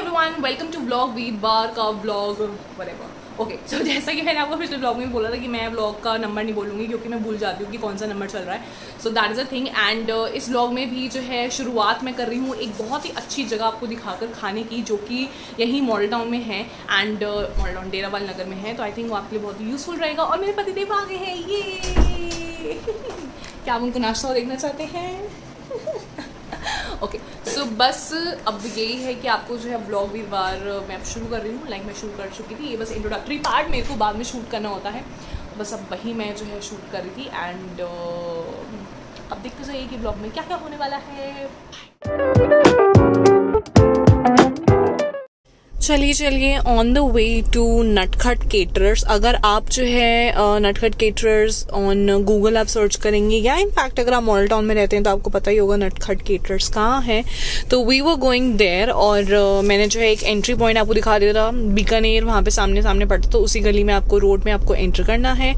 Everyone, welcome to vlog with बार का vlog वगैरह। ओके, सो जैसा कि मैंने आपको पिछले व्लॉग में बोला था कि मैं व्लॉग का नंबर नहीं बोलूँगी क्योंकि मैं भूल जाती हूँ कि कौन सा नंबर चल रहा है। So that is a thing. And इस व्लॉग में भी जो है शुरुआत मैं कर रही हूँ एक बहुत ही अच्छी जगह आपको दिखाकर खाने की, जो कि यहीं मॉडल टाउन में है। And model town Derawal Nagar में है, तो आई थिंक वो आपके लिए बहुत ही यूजफुल रहेगा। और मेरे पति देव आ गए हैं, ये क्या आप उनको नाश्ता देखना चाहते हैं? ओके, सो बस अब यही है कि आपको जो है व्लॉग भी बार मैं अब शुरू कर रही हूँ। मैं शुरू कर चुकी थी, ये बस इंट्रोडक्टरी पार्ट मेरे को बाद में शूट करना होता है, बस अब वही मैं जो है शूट कर रही थी। एंड अब देखते जाइए कि व्लॉग में क्या क्या होने वाला है। चलिए on the way to Natkhat caterers. अगर आप जो है नटखट केटरर्स ऑन गूगल आप सर्च करेंगे, या इनफैक्ट अगर आप मॉडल टाउन में रहते हैं तो आपको पता ही होगा नटखट केटरर्स कहाँ है। तो वी वर गोइंग देयर, और मैंने जो है एक एंट्री पॉइंट आपको दिखा दिया था, बीकानेर वहाँ पे सामने पड़ता, तो उसी गली में आपको रोड में आपको एंटर करना है।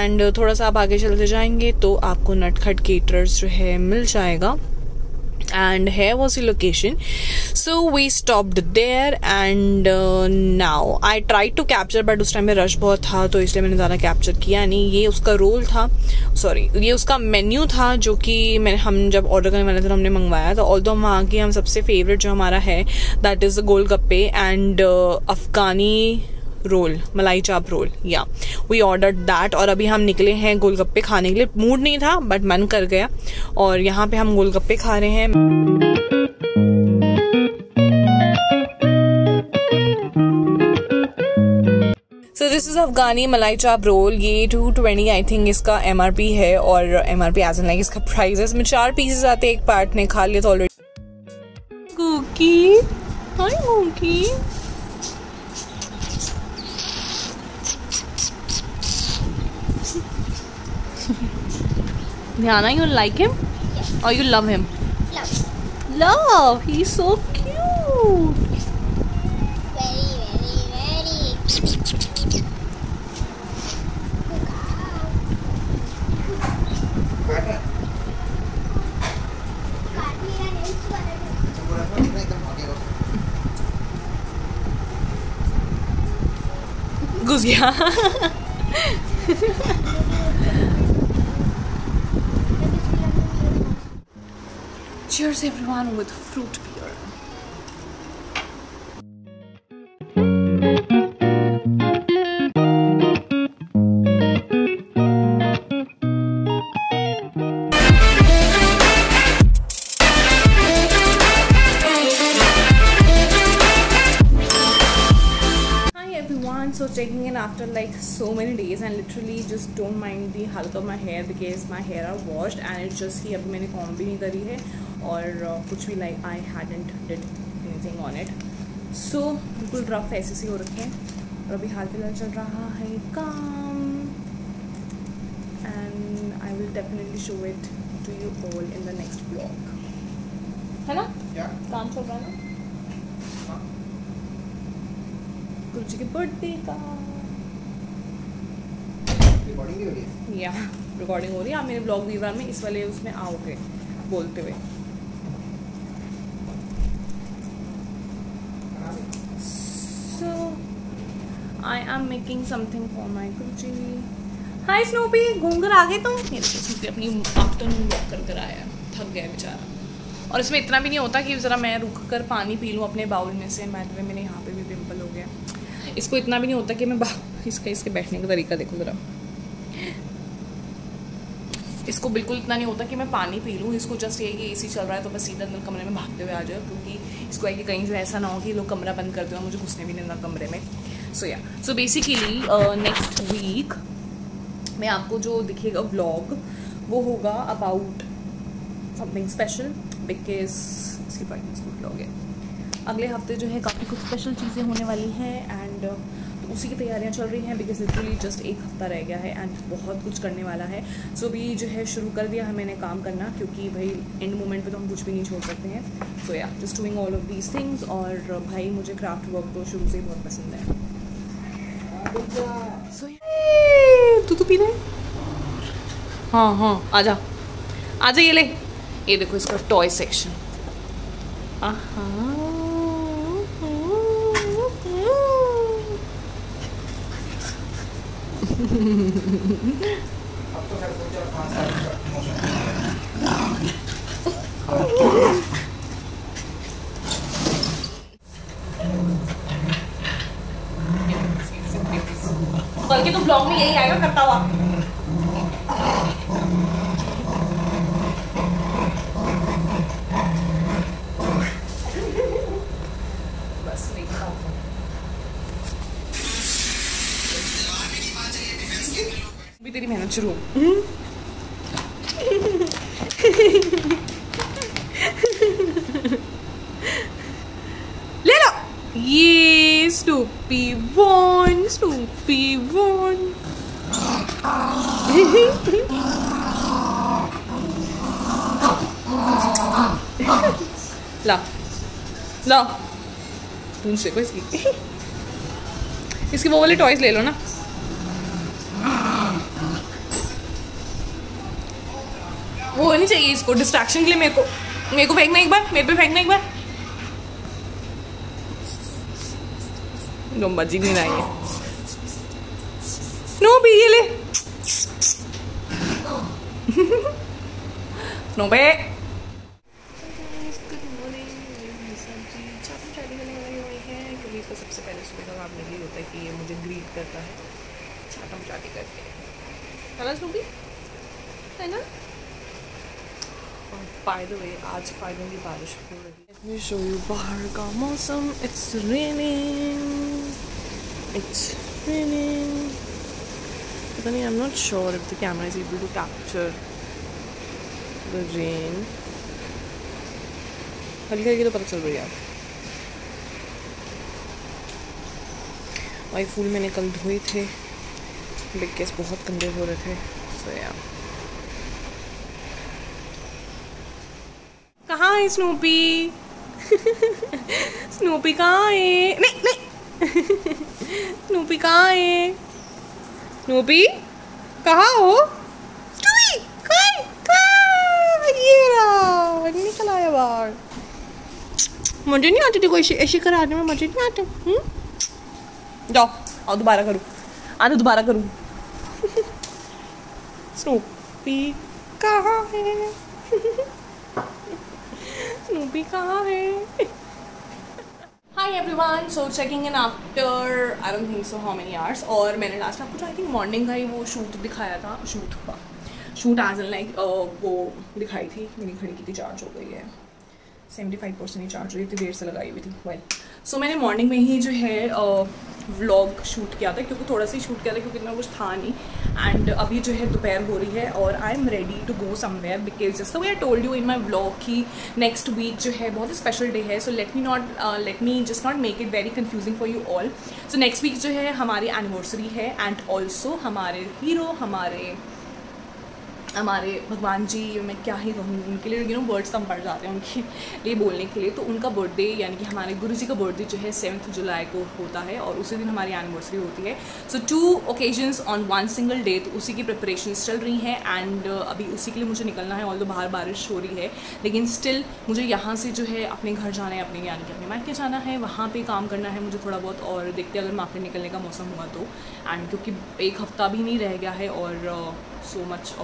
एंड थोड़ा सा आप आगे चलते जाएंगे तो आपको नटखट केटरर्स जो है मिल जाएगा। And here was the location, so we stopped there, and now I tried to capture, but उस टाइम में रश बहुत था तो इसलिए मैंने ज़्यादा कैप्चर किया नहीं। ये उसका रोल था, सॉरी ये उसका मेन्यू था, जो कि हम जब ऑर्डर करने वाले थे हमने मंगवाया था। ऑल्दो वहाँ की हम सबसे फेवरेट जो हमारा है that is golgappe and Afghani roll, malai chaap role, या वी ऑर्डर दैट। और अभी हम निकले हैं गोलगप्पे खाने के लिए, मूड नहीं था बट मन कर गया, और यहाँ पे हम गोलगप्पे खा रहे हैं। सो दिस इज़ अफगानी मलाई चाप रोल। ये 220 आई थिंक इसका MRP है, और MRP एज एन लाइक इसका प्राइस है। इसमें 4 पीसेस आते हैं, एक पार्ट ने खा लिया था already. Cookie, hi cookie, Diana, you like him? Yes. Or you love him? Love. He's so cute. Very. घुस गया। Cheers everyone with fruit beer. So checking in after like so many days, and literally just don't mind the halk of my hair because my hair are washed and it's just कि अभी मैंने comb भी नहीं करी है और कुछ भी, like I hadn't did anything on it, so बिल्कुल rough ऐसे सी हो रखे हैं। और अभी हाल फिलहाल चल रहा है काम, and I will definitely show it to you all in the next vlog, है ना? Yeah. काम चल रहा है ना? गुरुजी के बर्थडे का रिकॉर्डिंग हो रही है, या रिकॉर्डिंग हो रही है। आप मेरे ब्लॉग वीवर में इस वाले उसमें आओगे बोलते हुए। So I am making something for my guruji. Hi Snoopy, घूम कर आ गए तुम? ये स्नूपी अपनी आफ्टरनून वॉक कर कर आया, थक गया बेचारा। और इसमें इतना भी नहीं होता कि ज़रा मैं रुक कर पानी पी लूँ अपने बाउल में से। मैं मेरे यहाँ पे भी पिंपल हो गया। इसको इतना भी नहीं होता कि मैं इसके बैठने का तरीका देखो ज़रा। इसको बिल्कुल इतना नहीं होता कि मैं पानी पी लूँ, इसको जस्ट ये कि AC चल रहा है तो बस सीधा अंदर कमरे में भागते हुए आ जाओ, क्योंकि इसको है कि कहीं जो ऐसा ना हो कि लोग कमरा बंद कर दो, मुझे घुसने भी नहीं देना कमरे में। सो या सो बेसिकली नेक्स्ट वीक में आपको जो दिखेगा व्लॉग वो होगा अबाउट समथिंग स्पेशल, बिकॉज इसकी ब्राइटनेस गुड लॉग है। अगले हफ्ते जो है काफ़ी कुछ स्पेशल चीज़ें होने वाली हैं, एंड तो उसी की तैयारियां चल रही हैं बिकॉज लिटरली जस्ट एक हफ्ता रह गया है एंड बहुत कुछ करने वाला है। सो अभी जो है शुरू कर दिया है मैंने काम करना, क्योंकि भाई एंड मोमेंट पे तो हम कुछ भी नहीं छोड़ सकते हैं। सो या just doing all of these things. और भाई मुझे क्राफ्ट वर्क तो शुरू से ही बहुत पसंद है। सो तू पी ले, हाँ हाँ आजा आजा, ये ले, ये देखो इसका टॉय सेक्शन। बल्कि तो ब्लॉग में यही आएगा करता हुआ। बस नहीं भी तेरी मेहनत शुरू ले लो ये स्नूपी वन ला ला पूछ देखो इसकी इसकी वो वाले टॉयज ले लो ना। वो नहीं चाहिए इसको डिस्ट्रैक्शन के लिए। मेरे को फेंकना एक बार, मेरे पे फेंकना एक बार। लम्बा जी नहीं आई स्नूपी ये ले स्नूपी। इसका सबसे पहले सुबह का आपने ये होता है कि ये मुझे ग्रीट करता है छाटम चाटी करके, है ना स्नूपी, है ना। बाय द वे आज फाइनली बारिश हो रही है। लेट मी शो यू बाहर का मौसम। इट्स रेनिंग पता नहीं, I am not sure if the camera is able to capture the rain. हल्की हल्की तो पता चल रही है। भाई फूल मैंने कल धोए थे बिकॉज बहुत गंदे हो रहे थे। सो या कहाँ है स्नूपी? स्नूपी कहाँ है? नहीं स्नूपी कहाँ है? स्नूपी कहाँ हो? स्नूपी कहाँ? ये रहा, निकल आया बाहर। मुझे नहीं आती थी कोई ऐसी कराने में, मुझे नहीं आते। जाओ आओ दोबारा करूँ, आने दोबारा करूँ। स्नूपी कहाँ है? स्नूपी कहाँ है? Hi everyone, so checking in after I don't think so how many hours. और मैंने लास्ट आपको जो आई थिंक मॉर्निंग का ही वो शूट दिखाया था, शूट आज लाइक वो दिखाई थी। मेरी घड़ी की थी चार्ज हो गई है 75% ही चार्ज हुई, इतनी देर से लगाई हुई थी मोबाइल। सो मैंने मॉर्निंग में ही जो है व्लॉग शूट किया था, क्योंकि थोड़ा सा ही शूट किया था क्योंकि इतना कुछ था नहीं। एंड अभी जो है दोपहर हो रही है और I am ready to go somewhere because just way I told you in my vlog की नेक्स्ट वीक जो है बहुत स्पेशल डे है। So let me just not make it very confusing for you all. So next week जो है हमारी anniversary है and also हमारे हीरो, हमारे भगवान जी, मैं क्या ही कहूँ उनके लिए, यू नो वर्ड्स कम पड़ जाते हैं उनके लिए बोलने के लिए। तो उनका बर्थडे यानी कि हमारे गुरुजी का बर्थडे जो है 7 जुलाई को होता है और उसी दिन हमारी एनिवर्सरी होती है। So 2 occasions on one single day, तो उसी की प्रिपरेशंस चल रही हैं एंड अभी उसी के लिए मुझे निकलना है। ऑल्दो बाहर बारिश हो रही है लेकिन स्टिल मुझे यहाँ से जो है अपने घर जाना है, अपने यानी कि अपने मायके जाना है, वहाँ पर काम करना है मुझे थोड़ा बहुत। और देखते हैं अगर मार्केट निकलने का मौसम हुआ तो, एंड क्योंकि एक हफ्ता भी नहीं रह गया है और so much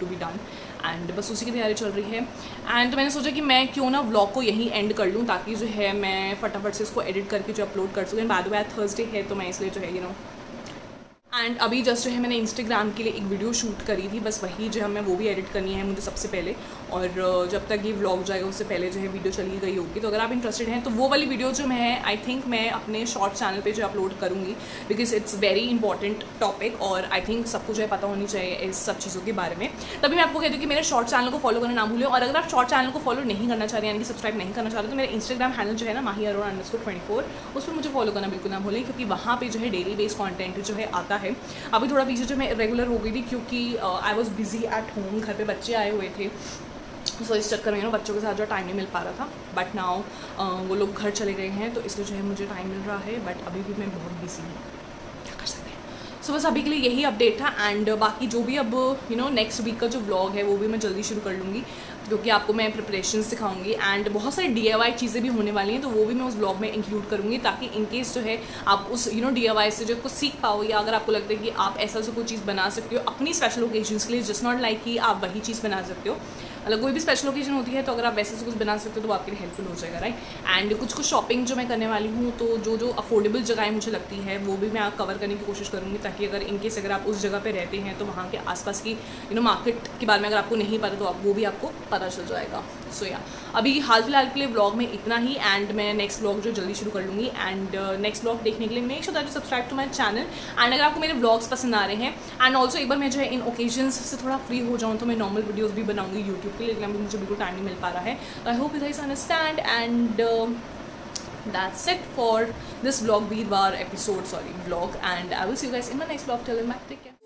to be done and बस उसी की तैयारी चल रही है। एंड मैंने सोचा कि मैं क्यों ना व्लॉग को यहीं एंड कर लूँ ताकि जो है मैं फटाफट से इसको एडिट करके जो अपलोड कर सकूँ। बाय द वे थर्सडे है तो मैं इसलिए जो है यू नो एंड अभी जस्ट जो है मैंने इंस्टाग्राम के लिए एक वीडियो शूट करी थी, बस वही जो है मैं वो भी एडिट करनी है मुझे सबसे पहले। और जब तक ये व्लॉग जाएगा उससे पहले जो है वीडियो चली गई होगी। तो अगर आप इंटरेस्टेड हैं तो वो वाली वीडियो जो मैं आई थिंक मैं अपने शॉर्ट चैनल पे जो अपलोड करूँगी because it's very important topic और आई थिंक सबको जो है पता होनी चाहिए इस सब चीज़ों के बारे में। तभी मैं आपको कहती हूँ कि मेरे शॉर्ट चैनल को फॉलो करना ना भूलें। और अगर आप शॉर्ट चैनल को फॉलो नहीं करना चाह रहे यानी कि सब्सक्राइब नहीं करना चाह रहे तो मेरा इंस्टाग्राम हैंडल जो है ना MahiArora_24 उस पर मुझे फॉलो करना बिल्कुल ना भूलें क्योंकि वहाँ पर जो है डेली बेस्ड कॉन्टेंट जो है आता है। अभी थोड़ा पीछे जो मैं रेगुलर हो गई थी क्योंकि I was busy at home, घर पे बच्चे आए हुए थे। सो इस चक्कर में ना बच्चों के साथ जो टाइम नहीं मिल पा रहा था, बट नाउ वो लोग घर चले गए हैं तो इसलिए जो है मुझे टाइम मिल रहा है, बट अभी भी मैं बहुत बिजी हूँ, क्या कर सकते हैं। सो बस अभी के लिए यही अपडेट था एंड बाकी जो भी अब यू नो नेक्स्ट वीक का जो व्लॉग है वो भी मैं जल्दी शुरू कर लूँगी। जो कि आपको मैं प्रिपरेशन सिखाऊंगी एंड बहुत सारी DIY चीज़ें भी होने वाली हैं, तो वो भी मैं उस ब्लॉग में इंक्लूड करूँगी ताकि इनकेस जो है आप उस DIY से जो कुछ सीख पाओ, या अगर आपको लगता है कि आप ऐसा से कोई चीज़ बना सकते हो अपनी स्पेशल ओकेजन्स के लिए, जस्ट नॉट लाइक कि आप वही चीज़ बना सकते हो, मतलब कोई भी स्पेशल ओकेजन होती है तो अगर आप वैसे से कुछ बना सकते हो तो आपके लिए हेल्पफुल हो जाएगा, राइट। एंड कुछ शॉपिंग जो मैं करने वाली हूँ, तो जो जो अफोर्डेबल जगहें मुझे लगती है वो भी मैं कवर करने की कोशिश करूँगी, ताकि अगर इनकेस अगर आप उस जगह पे रहते हैं तो वहाँ के आसपास की मार्केट के बारे में अगर आपको नहीं पता तो आप वो भी आपको पता चल जाएगा। सो या अभी हाल फिलहाल के लिए ब्लॉग में इतना ही, एंड मैं नेक्स्ट ब्लॉग जो जल्दी शुरू कर लूँगी। एंड नेक्स्ट ब्लॉग देखने के लिए make sure that you subscribe to my channel, and अगर आपको मेरे ब्लॉग्स पसंद आ रहे हैं, एंड ऑल्सो एक बार मैं जो है इन ओकेजन्स से थोड़ा फ्री हो जाऊँ तो मैं नॉर्मल वीडियोज़ भी बनाऊँगी यूट्यूब, लेकिन अभी मुझे बिल्कुल टाइम नहीं मिल पा रहा है। I hope you guys understand, and that's it for this blog, वीरवार episode, sorry blog, and I will see you guys in my next blog. Till then bye, take care.